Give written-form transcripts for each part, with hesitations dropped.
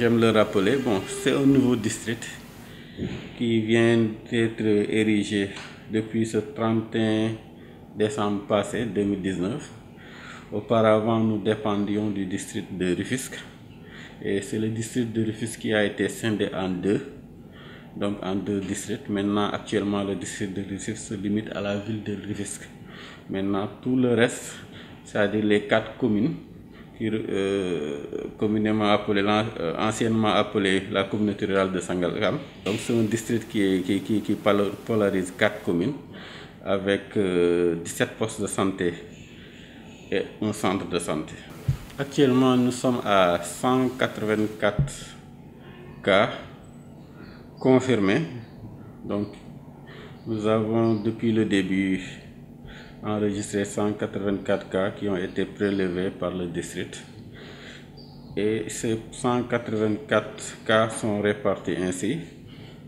j'aime le rappeler, bon, c'est un nouveau district qui vient d'être érigé depuis ce 31 décembre passé, 2019. Auparavant, nous dépendions du district de Rufisque. Et c'est le district de Rufisque qui a été scindé en deux, donc en deux districts. Maintenant, actuellement, le district de Rufisque se limite à la ville de Rufisque. Maintenant, tout le reste, c'est-à-dire les 4 communes, communément appelée, anciennement appelée la communauté rurale de Sangalkam. Donc c'est un district qui polarise 4 communes avec 17 postes de santé et un centre de santé. Actuellement, nous sommes à 184 cas confirmés. Donc, nous avons depuis le début enregistré 184 cas qui ont été prélevés par le district. Et ces 184 cas sont répartis ainsi.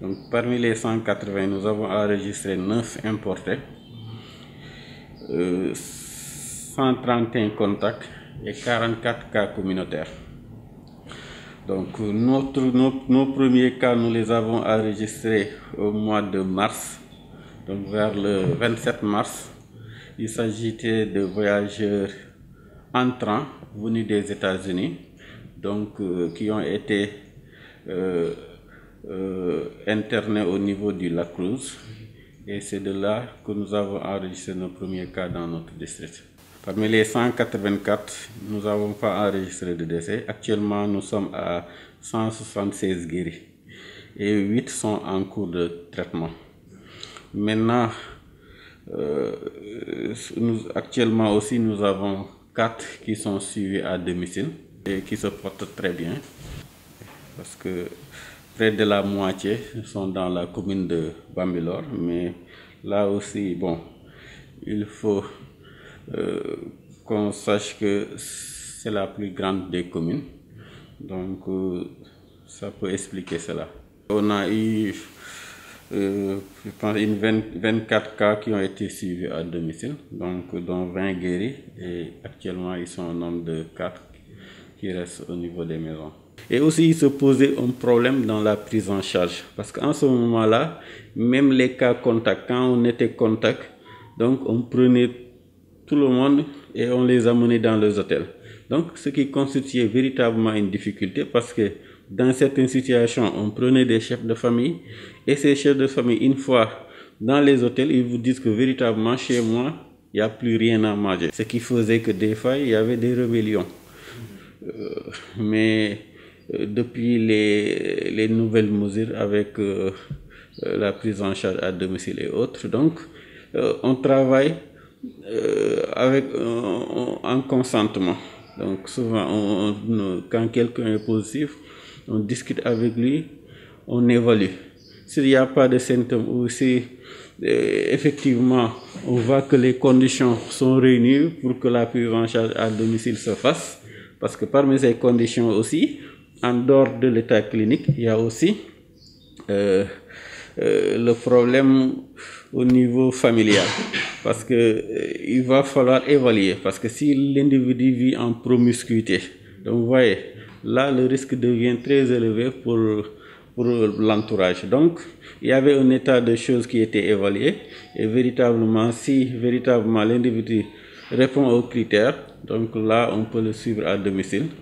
Donc, parmi les 180, nous avons enregistré 9 importés, 131 contacts et 44 cas communautaires. Donc nos premiers cas, nous les avons enregistrés au mois de mars, donc vers le 27 mars. Il s'agitait de voyageurs entrants venus des États-Unis, donc qui ont été internés au niveau du La Cruz, et c'est de là que nous avons enregistré nos premiers cas dans notre district. Parmi les 184, nous n'avons pas enregistré de décès. Actuellement, nous sommes à 176 guéris et 8 sont en cours de traitement. Maintenant, actuellement aussi, nous avons 4 qui sont suivis à domicile et qui se portent très bien, parce que près de la moitié sont dans la commune de Bambilor. Mais là aussi, bon, il faut qu'on sache que c'est la plus grande des communes, donc ça peut expliquer cela. On a eu je pense une 24 cas qui ont été suivis à domicile, donc dont 20 guéris, et actuellement ils sont au nombre de 4 qui restent au niveau des maisons. Et aussi, il se posait un problème dans la prise en charge, parce qu'en ce moment là, même les cas contacts, quand on était contact, donc on prenait tout le monde et on les amenait dans les hôtels. Donc ce qui constituait véritablement une difficulté, parce que dans certaines situations, on prenait des chefs de famille, et ces chefs de famille, une fois dans les hôtels, ils vous disent que véritablement chez moi, il n'y a plus rien à manger. Ce qui faisait que des fois, il y avait des rébellions. Mais depuis les nouvelles mesures avec la prise en charge à domicile et autres, donc on travaille en consentement. Donc souvent, quand quelqu'un est positif, on discute avec lui, on évalue. S'il n'y a pas de symptômes, ou si effectivement on voit que les conditions sont réunies pour que la prise en charge à domicile se fasse, parce que parmi ces conditions aussi, en dehors de l'état clinique, il y a aussi le problème au niveau familial, parce que il va falloir évaluer, parce que si l'individu vit en promiscuité, donc vous voyez, là le risque devient très élevé pour l'entourage. Donc il y avait un état de choses qui était évalué, et véritablement, si véritablement l'individu répond aux critères, donc là on peut le suivre à domicile.